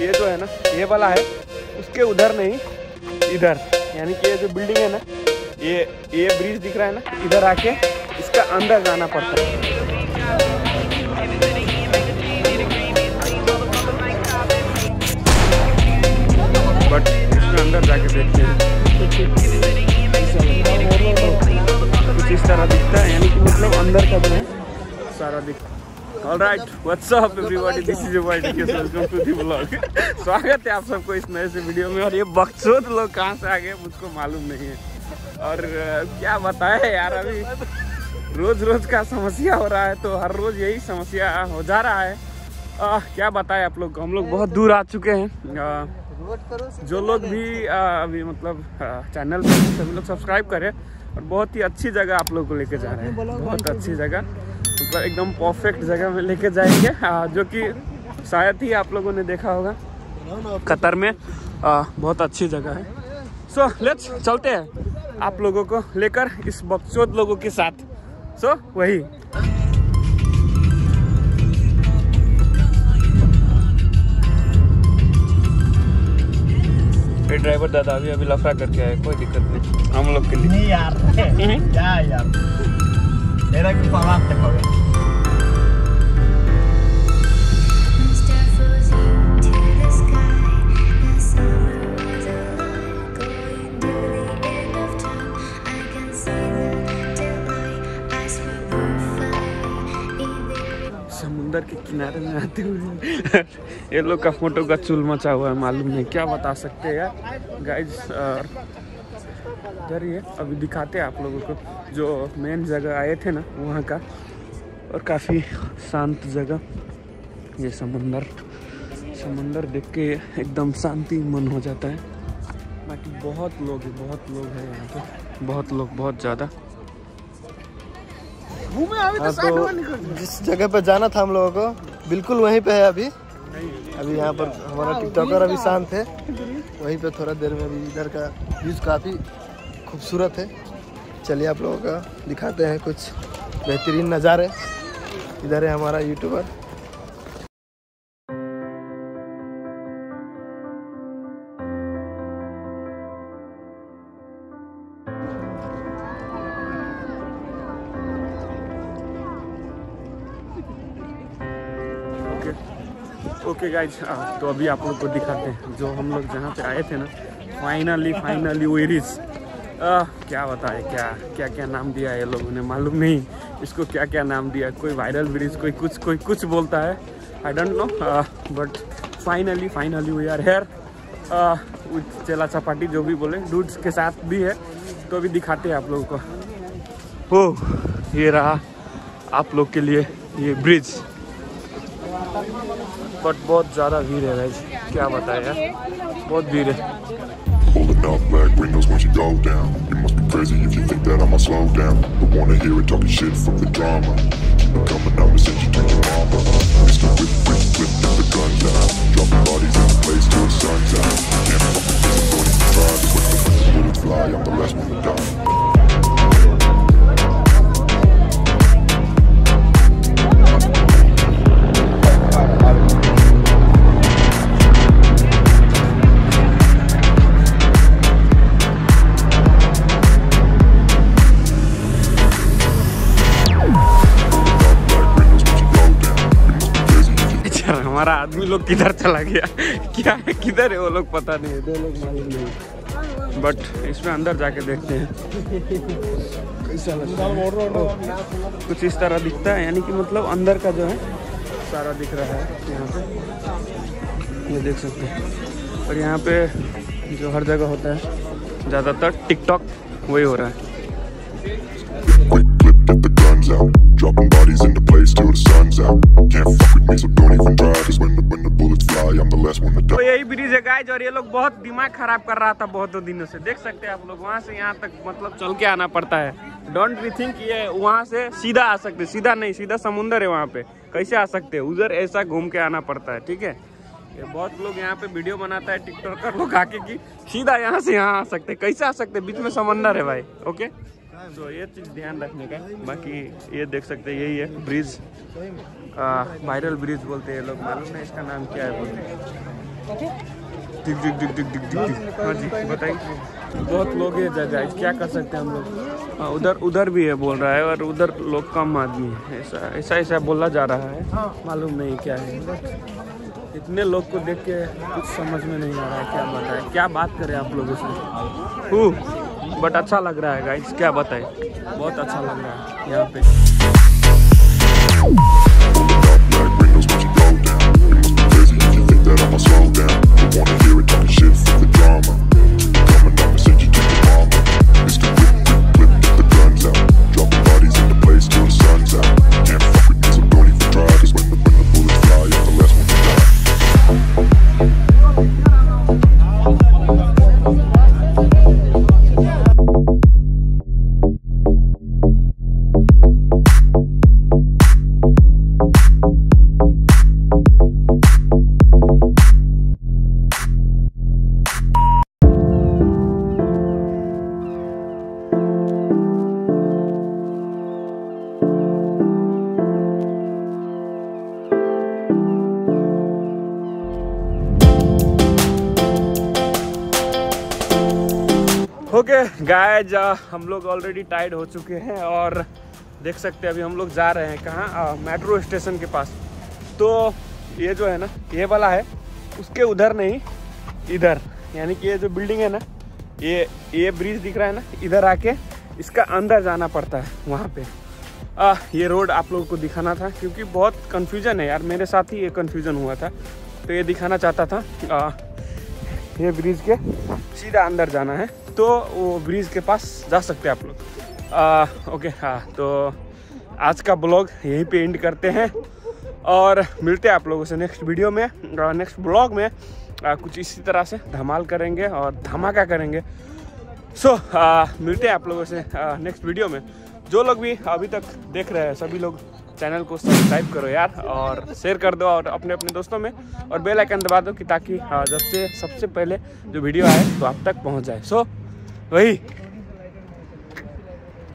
ये जो है ना, ये वाला है, उसके उधर नहीं इधर, यानी कि ये जो बिल्डिंग है ना, ये ब्रिज दिख रहा है ना, इधर आके इसका अंदर जाना पड़ता है। बट इसके अंदर जाके देखते हैं कुछ इस तरह दिखता है, यानी कि मतलब अंदर का बना है सारा दिखता है। Alright, what's up everybody? This is your boy DK. Welcome to the vlog. स्वागत है आप सबको इस नए से वीडियो में। और ये बकचोद लोग कहाँ से आ गए मुझको मालूम नहीं है, और क्या बताए यार, अभी रोज रोज का समस्या हो रहा है, तो हर रोज यही समस्या हो जा रहा है। क्या बताए आप लोग, हम लोग बहुत दूर आ चुके हैं। जो लोग भी अभी मतलब चैनल पे सभी लोग सब्सक्राइब करें, और बहुत ही अच्छी जगह आप लोग को लेके जा रहे हैं, बहुत अच्छी जगह, मतलब एकदम परफेक्ट जगह में लेके जाएंगे, जो कि शायद ही आप लोगों ने देखा होगा कतर में। बहुत अच्छी जगह है। सो लेट्स चलते हैं आप लोगों को लेकर इस बकचोद लोगों के साथ। सो वही ड्राइवर दादा अभी लफड़ा करके आए, कोई दिक्कत नहीं हम लोग के लिए। नहीं यार, क्या यार, मेरा भी पावार तक हो गया। समुंदर के किनारे में आते हुए ये लोग का फोटो का चूल मचा हुआ है, मालूम नहीं, क्या बता सकते हैं यार गाइस। इधर ये अभी दिखाते हैं आप लोगों को जो मेन जगह आए थे ना, वहाँ का। और काफ़ी शांत जगह, ये समुंदर देख के एकदम शांति मन हो जाता है। बाकी बहुत लोग हैं यहाँ पे, बहुत ज़्यादा। तो जिस जगह पर जाना था हम लोगों को, बिल्कुल वहीं पे है अभी यहाँ पर हमारा टिकटॉकर अभी शांत है, वहीं पे थोड़ा देर में। अभी इधर का व्यूज काफ़ी खूबसूरत है, चलिए आप लोगों का दिखाते हैं कुछ बेहतरीन नज़ारे। इधर है हमारा यूट्यूबर। ओके गाइज, तो अभी आप लोग को दिखाते हैं जो हम लोग जहाँ पे आए थे ना, फाइनली वेरीज। क्या बताए, क्या नाम दिया ये लोगों ने, मालूम नहीं इसको क्या नाम दिया। कोई वायरल ब्रिज, कोई कुछ बोलता है, I don't know. But finally we are here with चेला चपाटी, जो भी बोले, डूड्स के साथ भी है। तो अभी दिखाते हैं आप लोगों को। ओ, ये रहा आप लोग के लिए ये ब्रिज। बट बहुत ज़्यादा भीड़ है गाइस, क्या बताएं यार, बहुत भीड़ है। हमारा आदमी लोग किधर चला गया, क्या है किधर है वो लोग पता नहीं है, दो लोग मालूम नहीं। बट इसमें अंदर जाके देखते हैं कुछ इस तरह दिखता है, यानी कि मतलब अंदर का जो है सारा दिख रहा है यहाँ पे, ये देख सकते हैं। और यहाँ पे जो हर जगह होता है, ज़्यादातर टिकटॉक वही हो रहा है। Dropping bodies into place till the sun's out. Can't fuck with me, so don't even try. Cause when the bullets fly, I'm the last one to die. तो यही ब्रिज है गाइस, और ये लोग बहुत दिमाग खराब कर रहा था बहुत दिनों से, देख सकते हैं आप लोग। वहाँ से यहाँ तक मतलब चल के आना पड़ता है। डोंट वी थिंक ये वहाँ से सीधा आ सकते, सीधा नहीं, सीधा समुंदर है वहाँ पे, कैसे आ सकते, उधर ऐसा घूम के आना पड़ता है, ठीक है। ये बहुत लोग यहाँ पे वीडियो बनाता है टिकटॉकर लोग आके, कि सीधा यहाँ से यहाँ आ सकते, कैसे आ सकते, बीच में समंदर है भाई। ओके, तो ये चीज़ ध्यान रखने का। बाकी ये देख सकते हैं, यही है ब्रिज, वायरल ब्रिज बोलते हैं लोग, मालूम है इसका नाम क्या है बोलते हैं। हाँ जी बताइए। बहुत लोग हैं गाइस, क्या कर सकते हैं हम लोग। हाँ उधर उधर भी है बोल रहा है, और उधर लोग कम आदमी है, ऐसा ऐसा ऐसा बोला जा रहा है, मालूम नहीं क्या है। इतने लोग को देख के कुछ समझ में नहीं आ रहा है क्या बात है, क्या बात करें आप लोगों से। बट अच्छा लग रहा है गाइस, क्या बताएं, बहुत अच्छा लग रहा है यहाँ पे। ओके गाइस, हम लोग ऑलरेडी टायर्ड हो चुके हैं और देख सकते हैं अभी हम लोग जा रहे हैं कहाँ, मेट्रो स्टेशन के पास। तो ये जो है ना, ये वाला है, उसके उधर नहीं इधर, यानी कि ये जो बिल्डिंग है ना, ये ब्रिज दिख रहा है ना, इधर आके इसका अंदर जाना पड़ता है वहाँ पे। ये रोड आप लोगों को दिखाना था क्योंकि बहुत कन्फ्यूज़न है यार, मेरे साथ ही ये कन्फ्यूज़न हुआ था, तो ये दिखाना चाहता था। ये ब्रिज के सीधा अंदर जाना है, तो वो ब्रिज के पास जा सकते हैं आप लोग। ओके हाँ, तो आज का ब्लॉग यहीं पे एंड करते हैं और मिलते हैं आप लोगों से नेक्स्ट वीडियो में, नेक्स्ट ब्लॉग में। कुछ इसी तरह से धमाल करेंगे और धमाका करेंगे। सो मिलते हैं आप लोगों से नेक्स्ट वीडियो में। जो लोग भी अभी तक देख रहे हैं, सभी लोग चैनल को सब्सक्राइब करो यार, और शेयर कर दो, और अपने अपने दोस्तों में, और बेल आइकन दबा दो कि ताकि जब से सबसे पहले जो वीडियो आए तो आप तक पहुंच जाए। सो वही